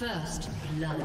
First blood.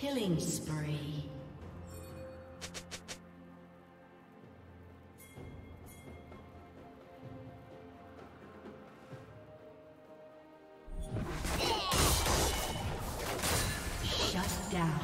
Killing spree. Shut down.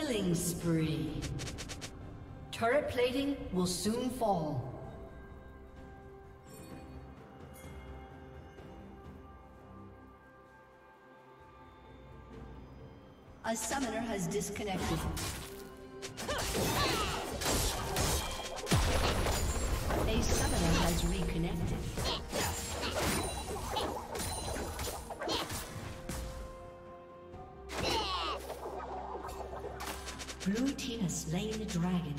Killing spree. Turret plating will soon fall. A summoner has disconnected. A summoner has reconnected. Blue team has slain the dragon.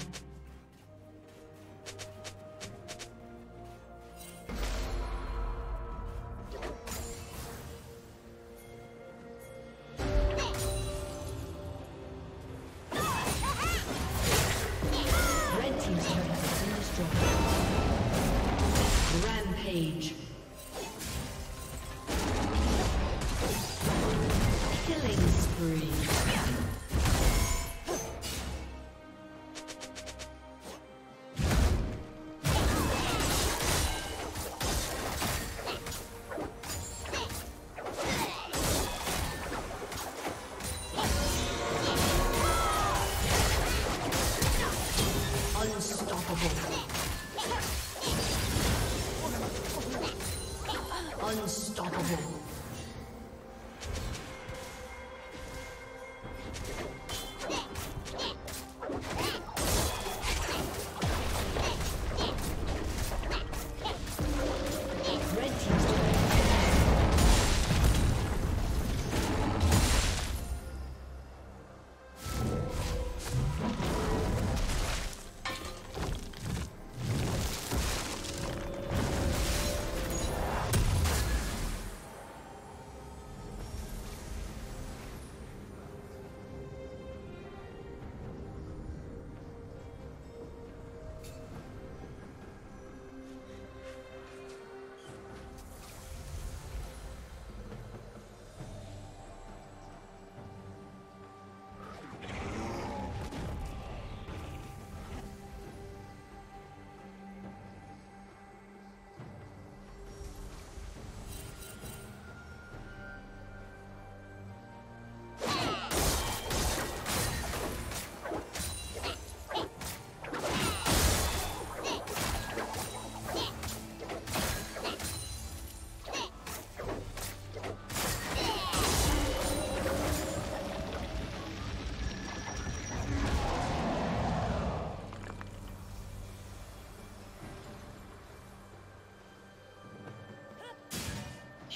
Unstoppable.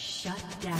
Shut down.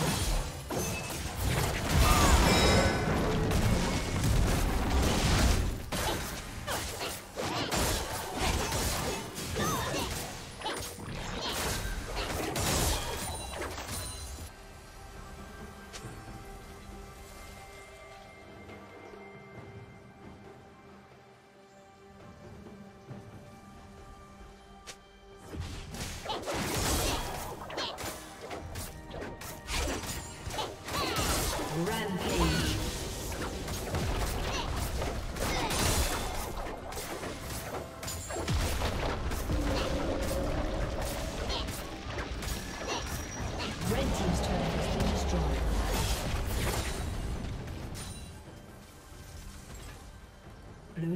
Blue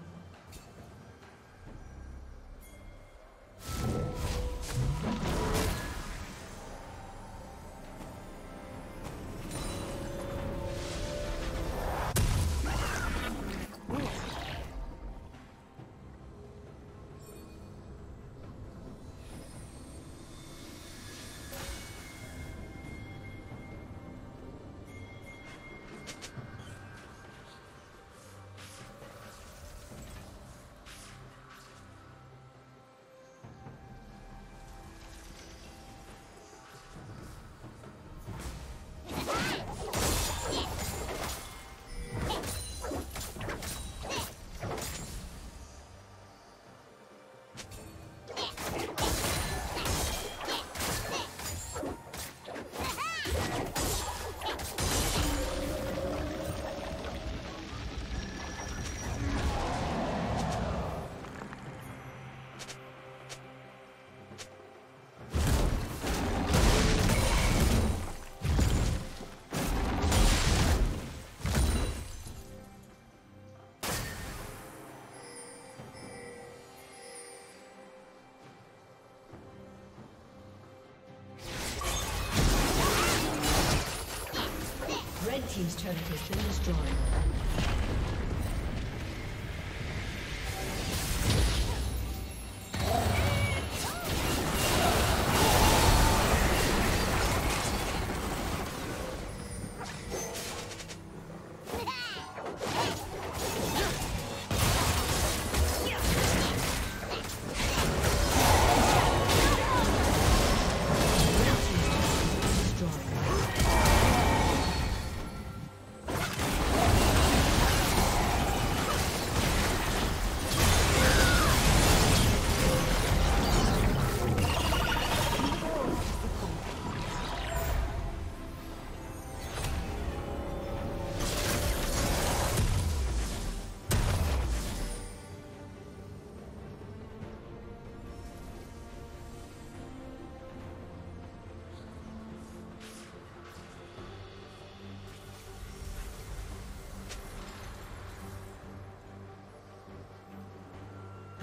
team's turret has been destroyed.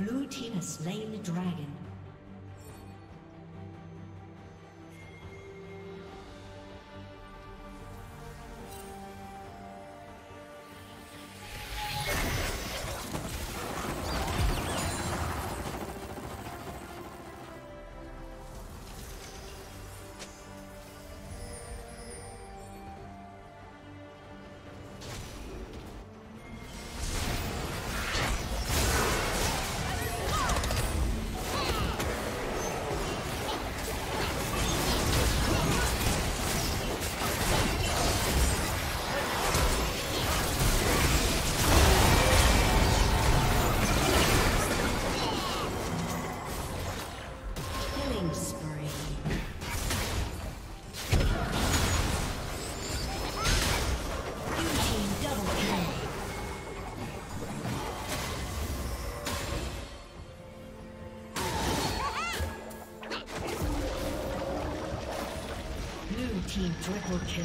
Blue team has slain the dragon. Triple kill.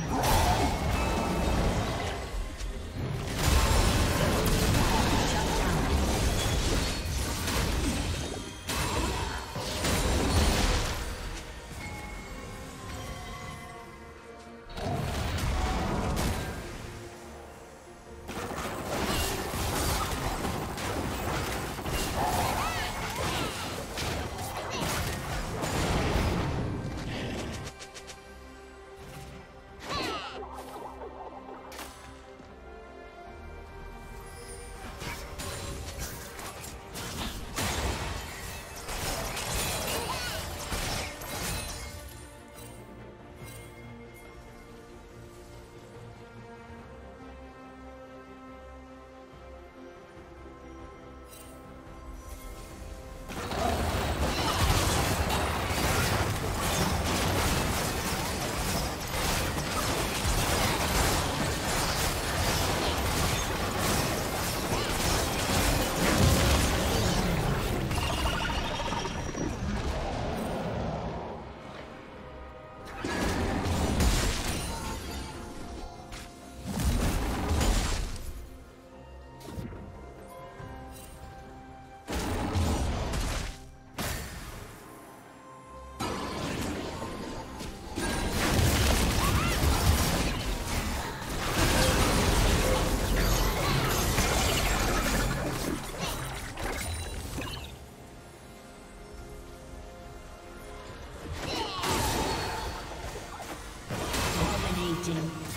Thank you.